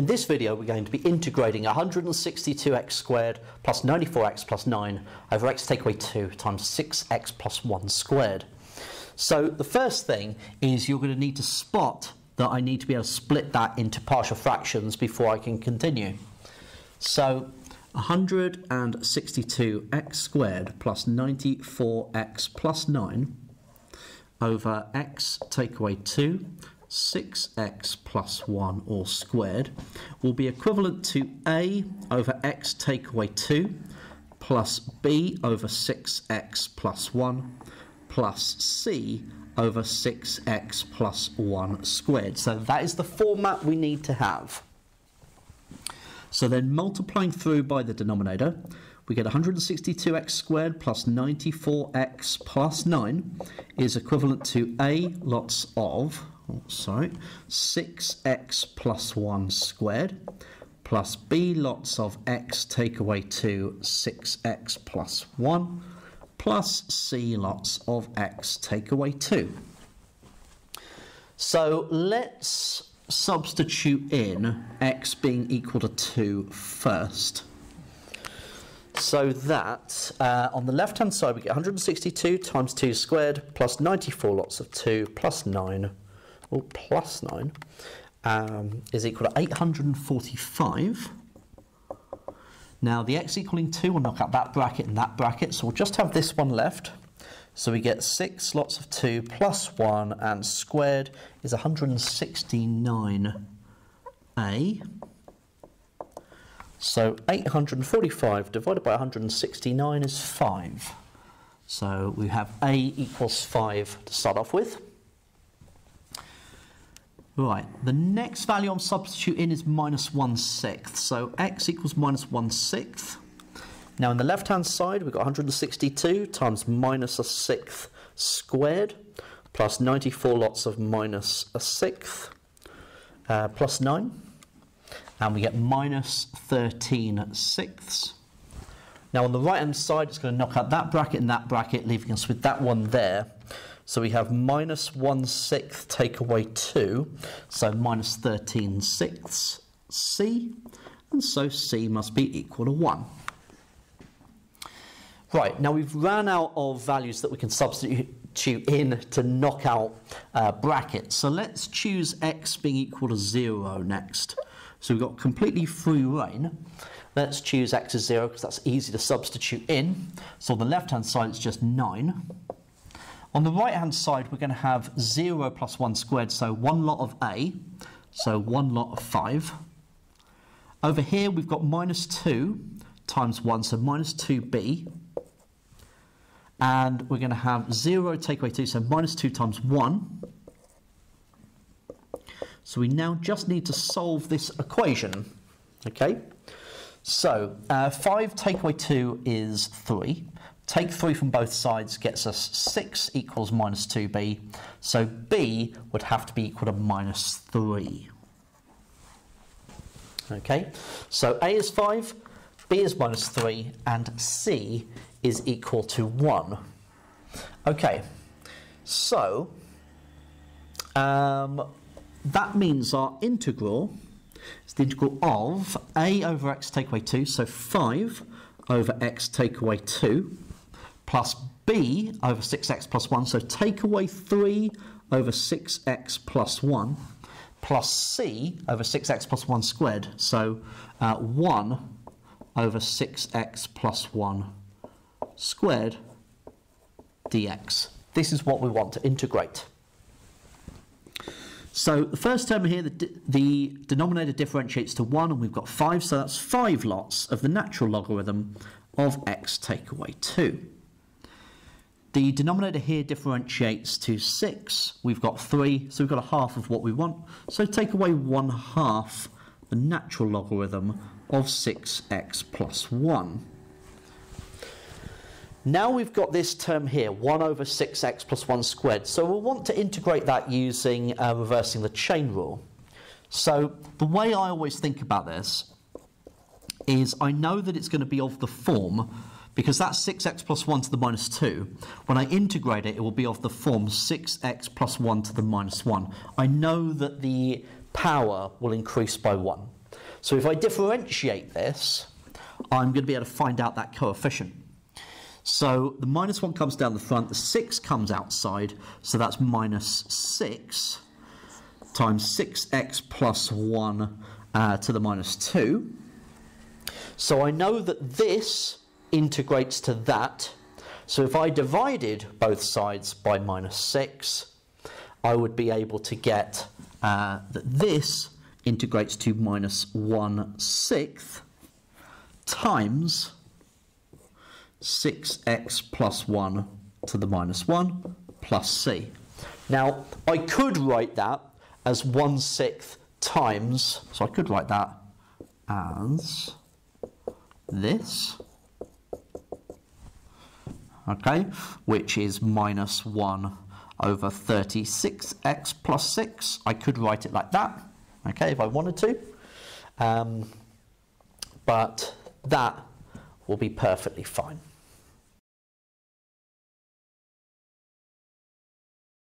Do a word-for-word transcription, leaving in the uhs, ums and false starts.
In this video, we're going to be integrating one hundred sixty-two x squared plus ninety-four x plus nine over x take away two times six x plus one squared. So the first thing is you're going to need to spot that I need to be able to split that into partial fractions before I can continue. So one hundred sixty-two x squared plus ninety-four x plus nine over x take away two, six x plus one or squared will be equivalent to a over x take away two plus b over six x plus one plus c over six x plus one squared. So that is the format we need to have. So then multiplying through by the denominator, we get one hundred sixty-two x squared plus ninety-four x plus nine is equivalent to a lots of, oh, sorry, six x plus one squared plus b lots of x take away two, six x plus one plus c lots of x take away two. So let's substitute in x being equal to two first. So that uh, on the left hand side we get one hundred sixty-two times two squared plus ninety-four lots of two plus nine, or plus nine, um, is equal to eight hundred forty-five. Now the x equaling two will knock out that bracket and that bracket, so we'll just have this one left. So we get six lots of two plus one, and squared is one hundred sixty-nine a. So eight hundred forty-five divided by one hundred sixty-nine is five. So we have a equals five to start off with. Right, the next value I'm substituting is minus one sixth. So x equals minus one sixth. Now on the left-hand side, we've got one hundred sixty-two times minus a sixth squared plus ninety-four lots of minus a sixth uh, plus nine. And we get minus thirteen sixths. Now on the right-hand side, it's going to knock out that bracket and that bracket, leaving us with that one there. So we have minus one sixth take away two, so minus thirteen sixths c. And so c must be equal to one. Right, now we've ran out of values that we can substitute in to knock out uh, brackets. So let's choose x being equal to zero next. So we've got completely free reign. Let's choose x as zero because that's easy to substitute in. So on the left-hand side, it's just nine. On the right-hand side, we're going to have zero plus one squared, so one lot of a, so one lot of five. Over here, we've got minus two times one, so minus two b. And we're going to have zero take away two, so minus two times one. So we now just need to solve this equation, okay? So uh, five take away two is three. Take three from both sides gets us six equals minus two b. So b would have to be equal to minus three. Okay, so a is five, b is minus three, and c is equal to one. Okay, so um, that means our integral is the integral of a over x take away two, so five over x take away two, plus b over six x plus one, so take away three over six x plus one, plus c over six x plus one squared, so uh, one over six x plus one squared dx. This is what we want to integrate. So the first term here, the, the denominator differentiates to one, and we've got five, so that's five lots of the natural logarithm of x take away two. The denominator here differentiates to six. We've got three, so we've got a half of what we want. So take away one half the natural logarithm of six x plus one. Now we've got this term here, one over six x plus one squared. So we'll want to integrate that using uh, reversing the chain rule. So the way I always think about this is I know that it's going to be of the form, because that's six x plus one to the minus two. When I integrate it, it will be of the form six x plus one to the minus one. I know that the power will increase by one. So if I differentiate this, I'm going to be able to find out that coefficient. So the minus one comes down the front, the six comes outside, so that's minus six times six x plus one uh, to the minus two. So I know that this integrates to that. So if I divided both sides by minus six, I would be able to get uh, that this integrates to minus one sixth times six x plus one to the minus one plus c. Now, I could write that as one sixth times, so I could write that as this, okay, which is minus one over thirty-six x plus six. I could write it like that, okay, if I wanted to. Um, but that will be perfectly fine.